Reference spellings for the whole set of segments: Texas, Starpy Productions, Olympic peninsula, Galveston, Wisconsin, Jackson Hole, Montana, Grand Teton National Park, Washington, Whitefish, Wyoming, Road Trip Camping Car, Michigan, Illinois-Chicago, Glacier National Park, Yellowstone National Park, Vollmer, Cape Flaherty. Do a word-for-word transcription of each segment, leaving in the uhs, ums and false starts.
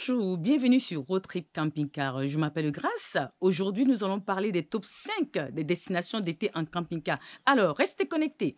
Bonjour, bienvenue sur Road Trip Camping Car. Je m'appelle Grace. Aujourd'hui, nous allons parler des top cinq des destinations d'été en camping-car. Alors, restez connectés.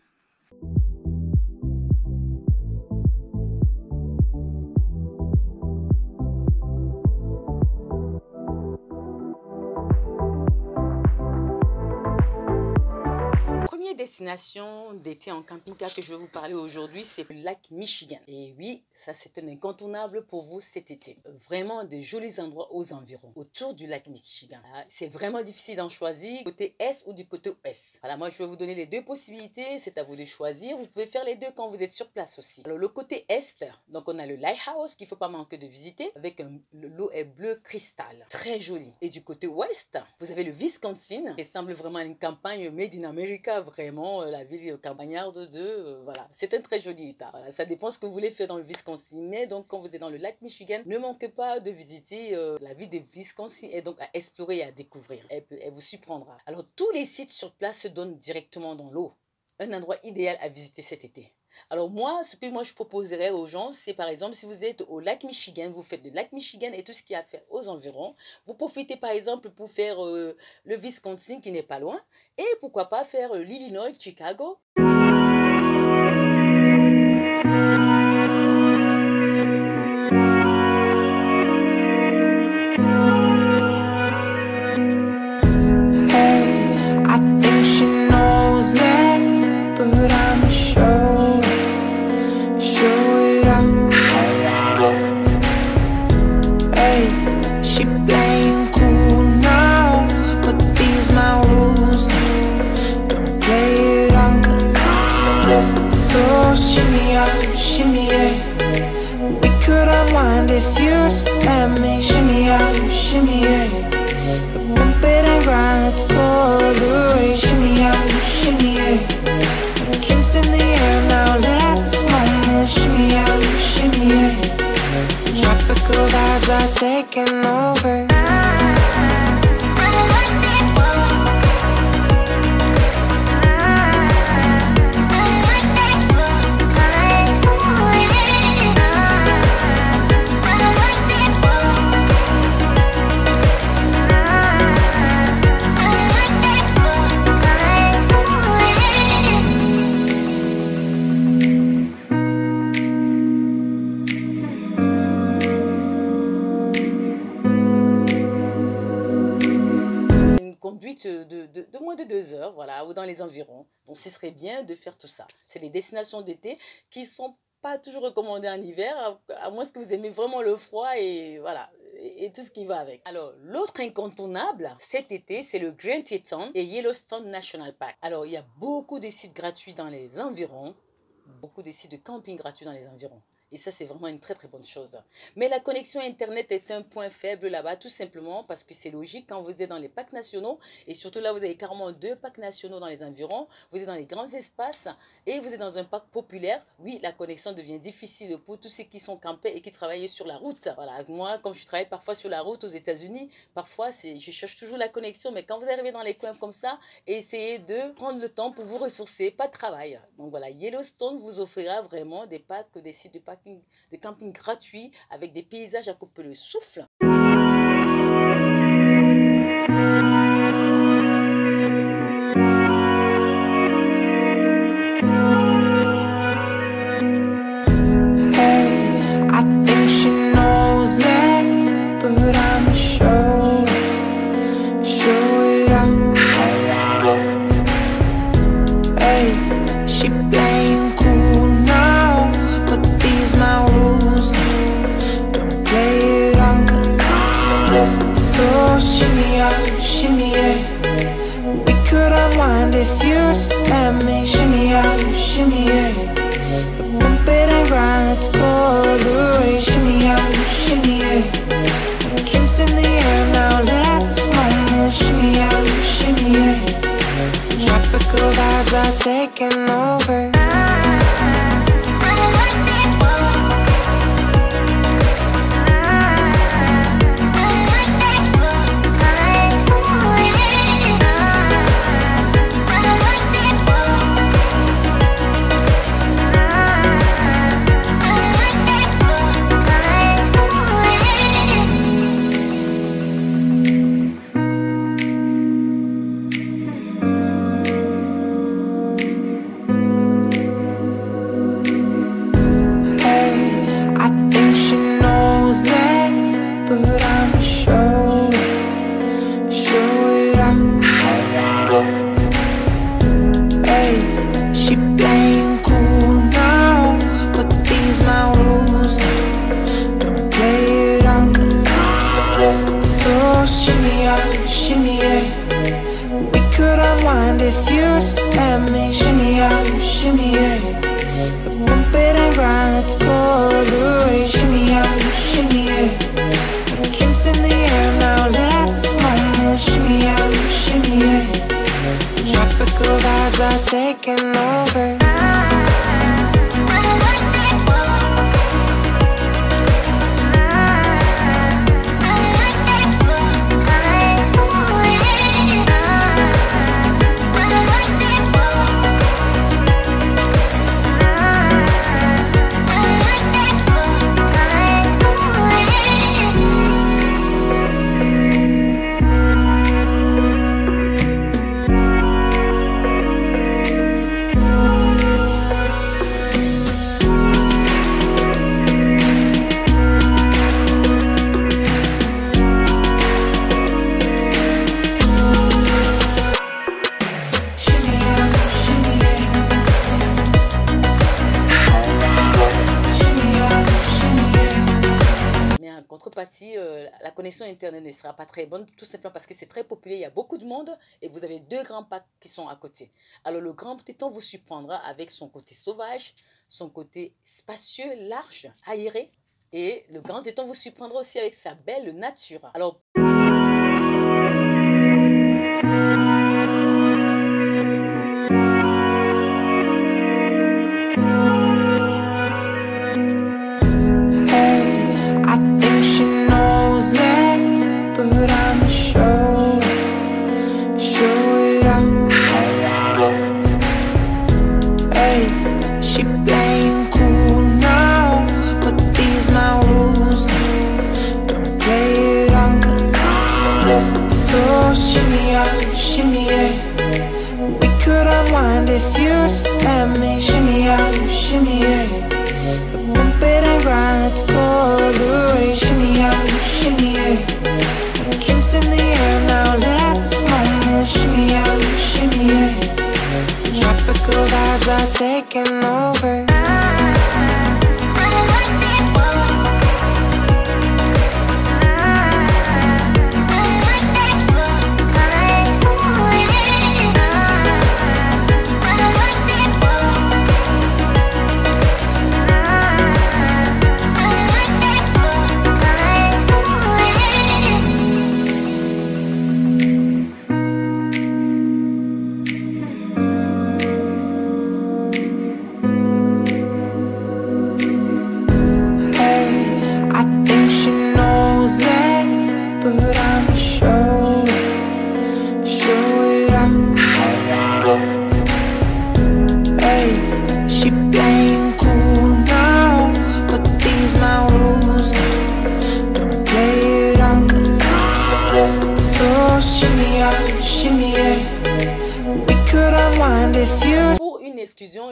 Première destination d'été en camping-car que je vais vous parler aujourd'hui, c'est le lac Michigan. Et oui, ça c'est un incontournable pour vous cet été. Vraiment de jolis endroits aux environs, autour du lac Michigan. C'est vraiment difficile d'en choisir, côté est ou du côté ouest. Voilà, moi je vais vous donner les deux possibilités, c'est à vous de choisir. Vous pouvez faire les deux quand vous êtes sur place aussi. Alors le côté est, donc on a le lighthouse qu'il ne faut pas manquer de visiter, avec l'eau est bleu cristal, très jolie. Et du côté ouest, vous avez le Wisconsin, qui semble vraiment une campagne made in America. Vraiment la ville campagnarde de euh, voilà, c'est un très joli état. Voilà, ça dépend ce que vous voulez faire dans le Wisconsin, mais donc quand vous êtes dans le lac Michigan, ne manquez pas de visiter euh, la ville de Wisconsin et donc à explorer et à découvrir. Elle, elle vous surprendra. Alors tous les sites sur place se donnent directement dans l'eau. Un endroit idéal à visiter cet été. Alors moi, ce que moi je proposerais aux gens, c'est par exemple, si vous êtes au lac Michigan, vous faites le lac Michigan et tout ce qu'il y a à faire aux environs. Vous profitez par exemple pour faire euh, le Wisconsin qui n'est pas loin et pourquoi pas faire euh, l'Illinois-Chicago. Taking over. De, de, de moins de deux heures, voilà, ou dans les environs. Donc, ce serait bien de faire tout ça. C'est les destinations d'été qui sont pas toujours recommandées en hiver, à, à moins que vous aimez vraiment le froid et voilà, et, et tout ce qui va avec. Alors, l'autre incontournable cet été, c'est le Grand Teton et Yellowstone National Park. Alors, il y a beaucoup de sites gratuits dans les environs, beaucoup de sites de camping gratuits dans les environs. Et ça, c'est vraiment une très, très bonne chose. Mais la connexion Internet est un point faible là-bas, tout simplement parce que c'est logique quand vous êtes dans les parcs nationaux. Et surtout là, vous avez carrément deux parcs nationaux dans les environs. Vous êtes dans les grands espaces et vous êtes dans un parc populaire. Oui, la connexion devient difficile pour tous ceux qui sont campés et qui travaillent sur la route. Voilà, moi, comme je travaille parfois sur la route aux États-Unis, parfois, je cherche toujours la connexion. Mais quand vous arrivez dans les coins comme ça, essayez de prendre le temps pour vous ressourcer, pas de travail. Donc voilà, Yellowstone vous offrira vraiment des parcs, des sites de parcs de camping gratuit avec des paysages à couper le souffle. Taking over. contrepartie, euh, la connexion Internet ne sera pas très bonne, tout simplement parce que c'est très populaire, il y a beaucoup de monde et vous avez deux grands parcs qui sont à côté. Alors le Grand Teton vous surprendra avec son côté sauvage, son côté spacieux, large, aéré, et le Grand Teton vous surprendra aussi avec sa belle nature. Alors, taking over.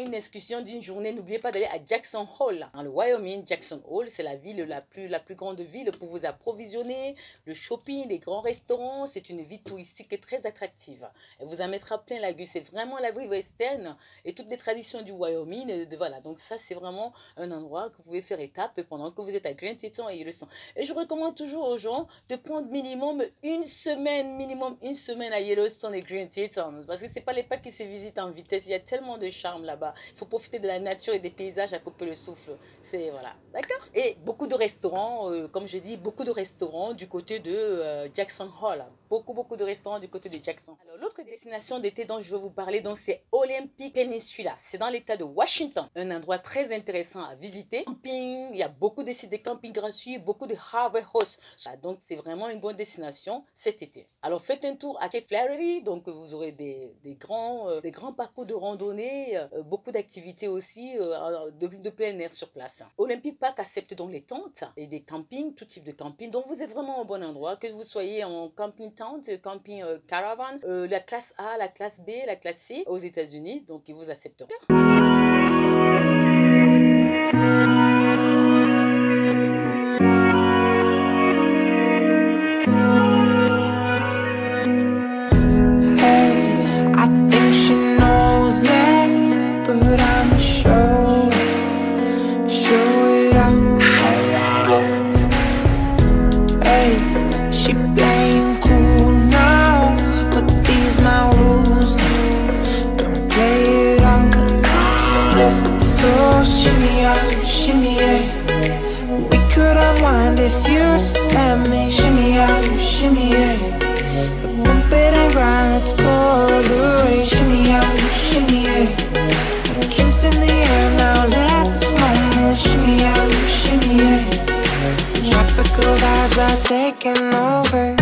Une excursion d'une journée, n'oubliez pas d'aller à Jackson Hole, dans le Wyoming. Jackson Hole, c'est la ville la plus, la plus grande ville pour vous approvisionner, le shopping, les grands restaurants. C'est une ville touristique et très attractive. Elle vous en mettra plein la gueule. C'est vraiment la vie western et toutes les traditions du Wyoming. Et de, voilà, donc ça, c'est vraiment un endroit que vous pouvez faire étape pendant que vous êtes à Grand Teton et Yellowstone. Et je recommande toujours aux gens de prendre minimum une semaine, minimum une semaine à Yellowstone et Grand Teton, parce que c'est pas les parcs qui se visitent en vitesse. Il y a tellement de charme là-bas. Il faut profiter de la nature et des paysages à couper le souffle. C'est voilà, d'accord. Et beaucoup de restaurants, euh, comme je dis, beaucoup de restaurants du côté de euh, Jackson Hole. Beaucoup, beaucoup de restaurants du côté de Jackson. Alors, l'autre destination d'été dont je veux vous parler, donc c'est Olympic Peninsula. C'est dans l'état de Washington. Un endroit très intéressant à visiter. Camping, il y a beaucoup de sites de camping gratuits, beaucoup de Harvest House. Donc, c'est vraiment une bonne destination cet été. Alors, faites un tour à Cape Flaherty. Donc, vous aurez des, des grands, euh, des grands parcours de randonnée. Beaucoup d'activités aussi euh, de, de plein air sur place. Olympic Park accepte donc les tentes et des campings, tout type de camping. Donc vous êtes vraiment au bon endroit, que vous soyez en camping tente, camping euh, caravan, euh, la classe A, la classe B, la classe C aux États-Unis, donc ils vous accepteront. Taking over.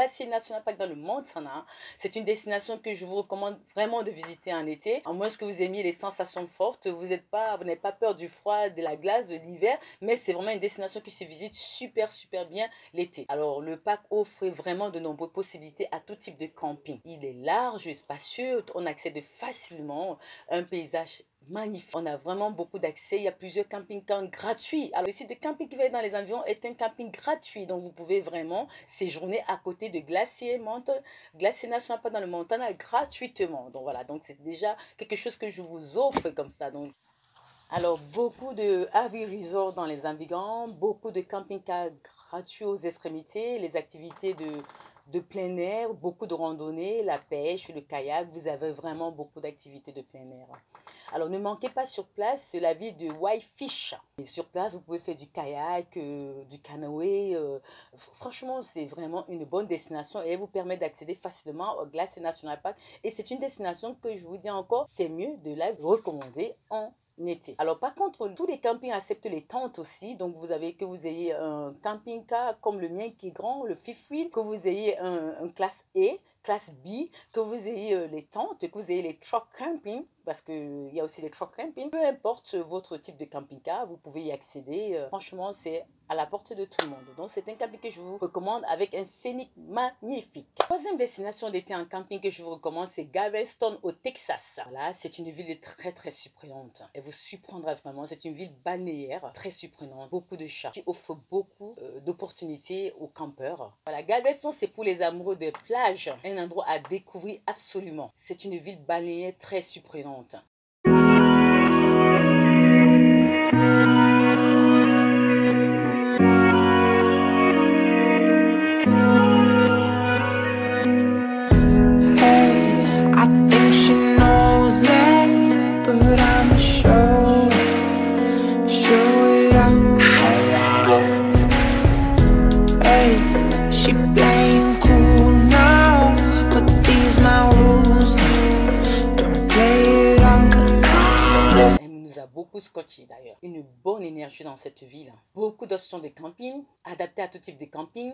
Glacier National Park dans le Montana. C'est une destination que je vous recommande vraiment de visiter en été. À moins que vous aimiez les sensations fortes, vous n'êtes pas, vous n'avez pas peur du froid, de la glace, de l'hiver, mais c'est vraiment une destination qui se visite super super bien l'été. Alors le parc offre vraiment de nombreuses possibilités à tout type de camping. Il est large et spacieux, on accède facilement à un paysage magnifique. On a vraiment beaucoup d'accès. Il y a plusieurs camping-cars gratuits. Alors, le site de camping qui va être dans les environs est un camping gratuit. Donc, vous pouvez vraiment séjourner à côté de Glacier National Park dans le Montana gratuitement. Donc, voilà. Donc, c'est déjà quelque chose que je vous offre comme ça. Donc, alors, beaucoup de RV resorts dans les environs, beaucoup de camping-cars gratuits aux extrémités, les activités de... de plein air, beaucoup de randonnées, la pêche, le kayak, vous avez vraiment beaucoup d'activités de plein air. Alors ne manquez pas sur place, c'est la ville de Whitefish. Et sur place, vous pouvez faire du kayak, euh, du canoë. Euh, franchement, c'est vraiment une bonne destination et elle vous permet d'accéder facilement au Glacier National Park. Et c'est une destination que je vous dis encore, c'est mieux de la recommander en été. Alors par contre, tous les campings acceptent les tentes aussi, donc vous avez que vous ayez un camping-car comme le mien qui est grand, le fifth wheel, que vous ayez un, un classe E, classe B, que vous ayez les tentes, que vous ayez les truck camping, parce qu'il y a aussi les truck camping. Peu importe votre type de camping-car, vous pouvez y accéder. Franchement, c'est à la portée de tout le monde. Donc, c'est un camping que je vous recommande avec un scénic magnifique. Troisième destination d'été en camping que je vous recommande, c'est Galveston au Texas. Voilà, c'est une ville très, très surprenante. Elle vous surprendra vraiment. C'est une ville balnéaire, très surprenante. Beaucoup de chats qui offrent beaucoup euh, d'opportunités aux campeurs. Voilà, Galveston, c'est pour les amoureux des plages. Un endroit à découvrir absolument. C'est une ville balnéaire très surprenante. Scotché d'ailleurs. Une bonne énergie dans cette ville. Beaucoup d'options de camping, adaptées à tout type de camping.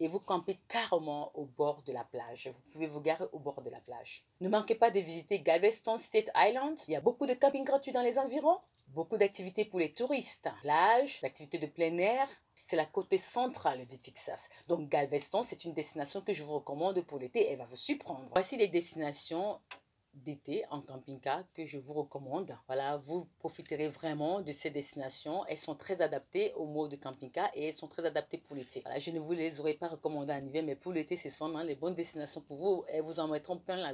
Et vous campez carrément au bord de la plage. Vous pouvez vous garer au bord de la plage. Ne manquez pas de visiter Galveston State Island. Il y a beaucoup de campings gratuits dans les environs. Beaucoup d'activités pour les touristes. Plage, activités de plein air. C'est la côte centrale du Texas. Donc Galveston, c'est une destination que je vous recommande pour l'été. Elle va vous surprendre. Voici les destinations d'été en camping-car que je vous recommande. Voilà, vous profiterez vraiment de ces destinations. Elles sont très adaptées au mode de camping-car et elles sont très adaptées pour l'été. Voilà, je ne vous les aurais pas recommandées en hiver, mais pour l'été, ce sont les bonnes destinations pour vous. Elles vous en mettront plein la,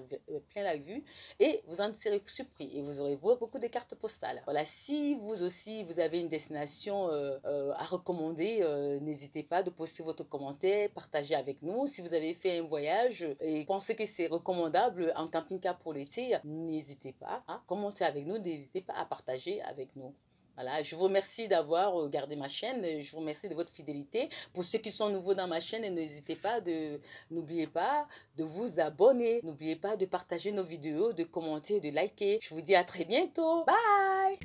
plein la vue et vous en serez surpris et vous aurez beaucoup de cartes postales. Voilà, si vous aussi, vous avez une destination euh, euh, à recommander, euh, n'hésitez pas de poster votre commentaire, partager avec nous. Si vous avez fait un voyage et pensez que c'est recommandable en camping-car pour l'été, n'hésitez pas à commenter avec nous, n'hésitez pas à partager avec nous. Voilà, je vous remercie d'avoir regardé ma chaîne, je vous remercie de votre fidélité. Pour ceux qui sont nouveaux dans ma chaîne, n'hésitez pas de, n'oubliez pas de vous abonner, n'oubliez pas de partager nos vidéos, de commenter, de liker. Je vous dis à très bientôt. Bye!